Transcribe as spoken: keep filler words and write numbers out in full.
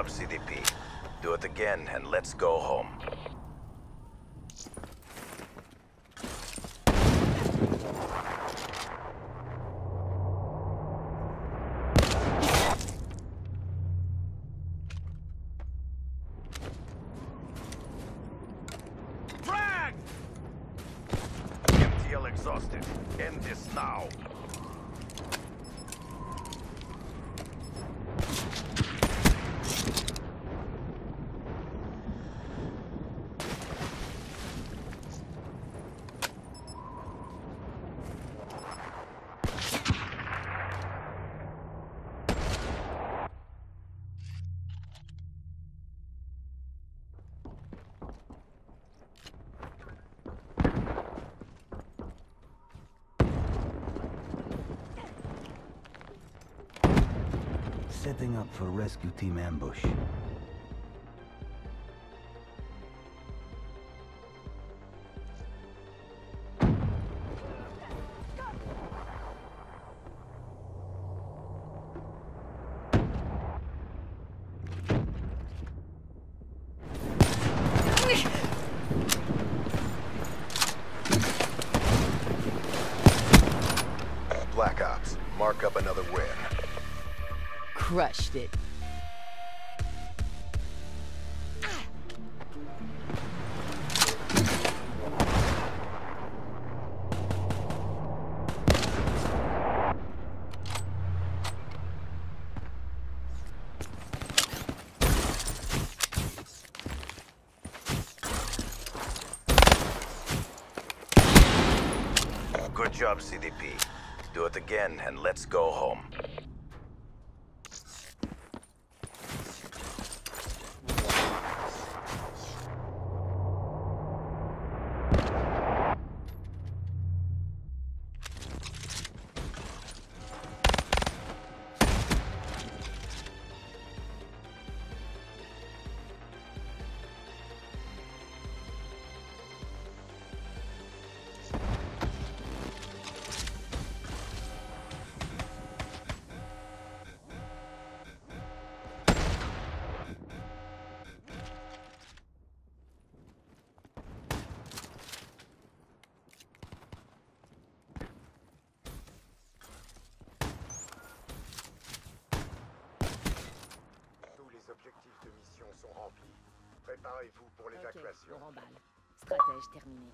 up, C D P. Do it again and let's go home. Frag! M T L exhausted. End this now. Setting up for rescue team ambush. Black Ops, mark up another win. Crushed it. Good job, C D P. Do it again and let's go home. Préparez-vous pour l'évacuation. Okay, on remballe. Stratège terminé.